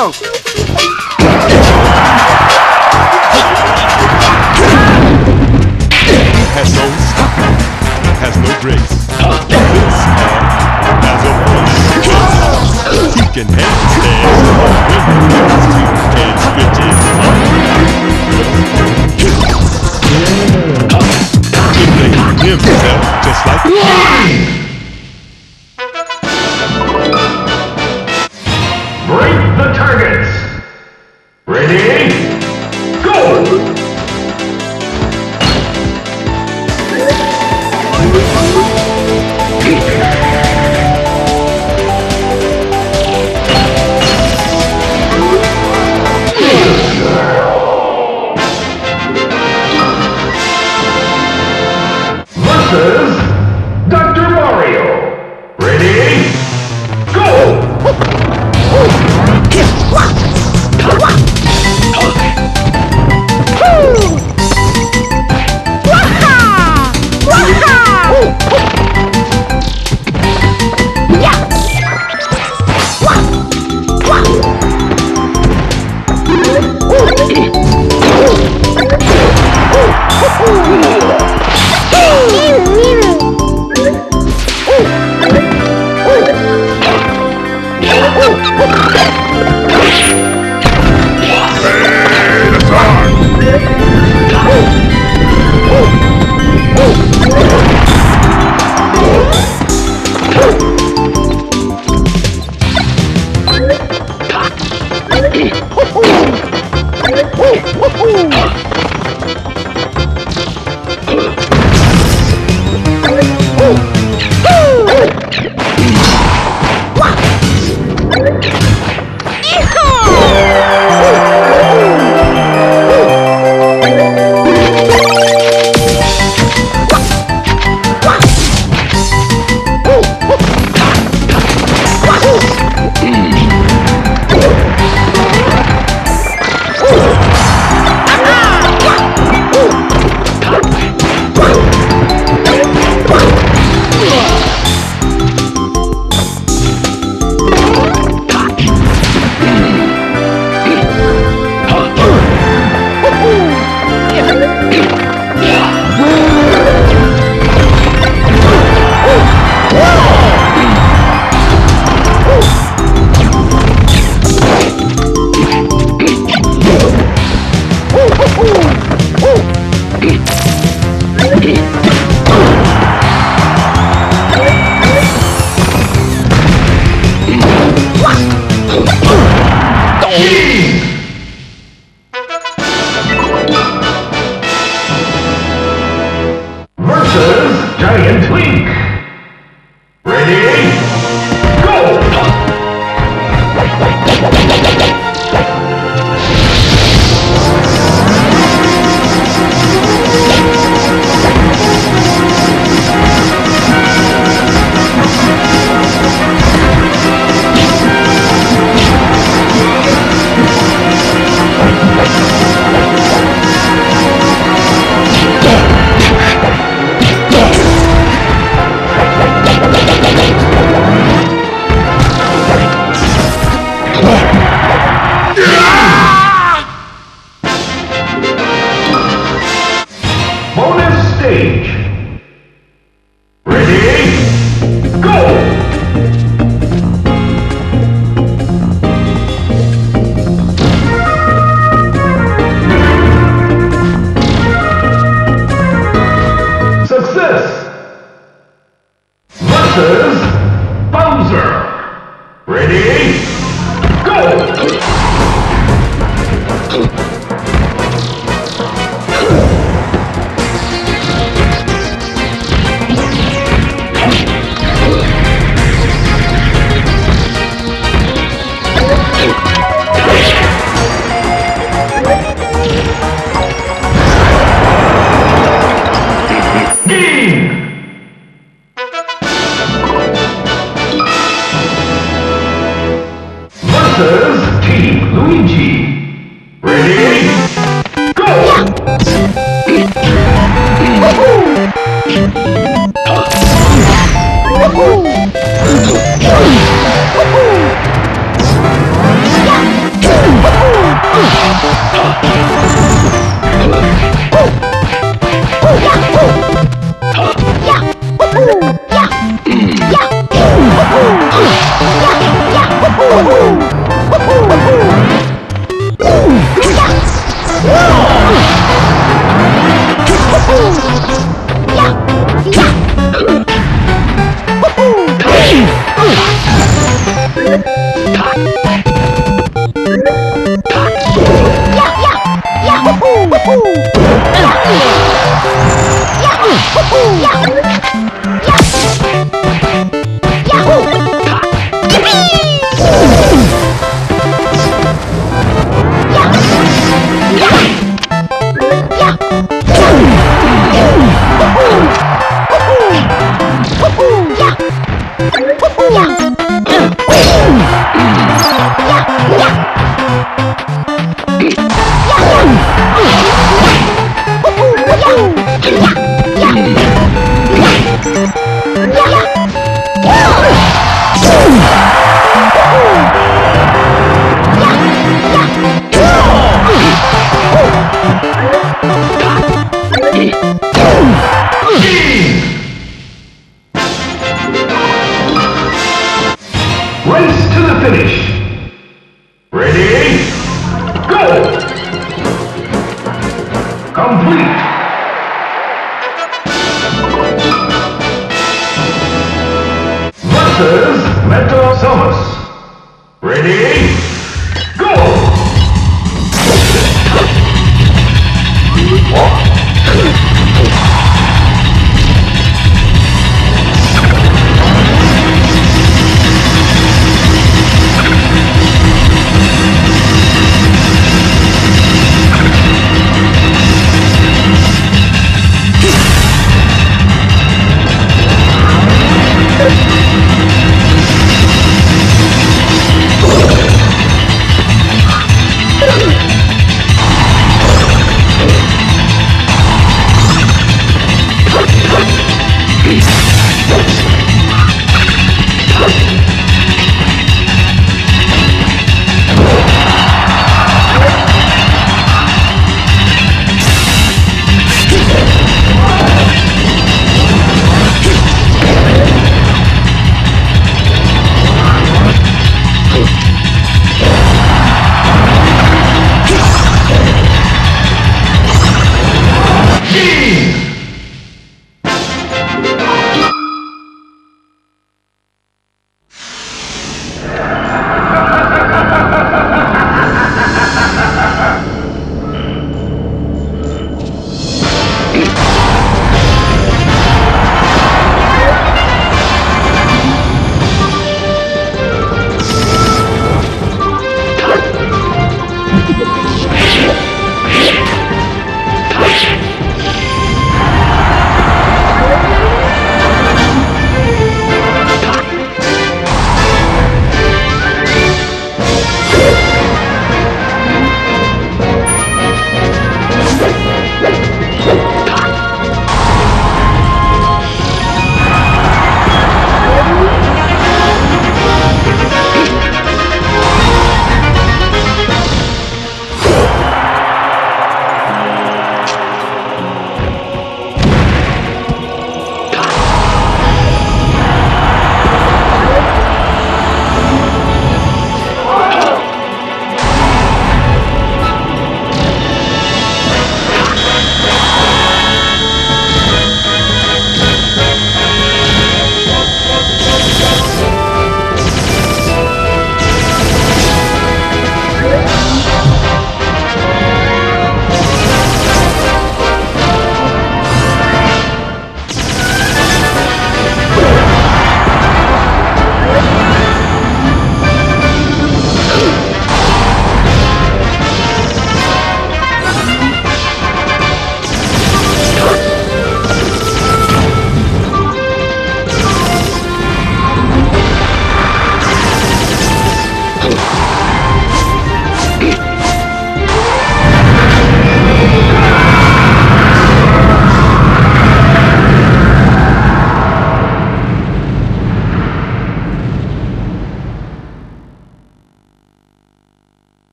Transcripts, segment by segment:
형! Has no stop, has no grace. This man has a voice. He can handstand on windows, he can switch his mind. He blames himself just like me. Break the targets. Ready? Go! Woohoo! Woohoo!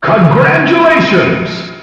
Congratulations!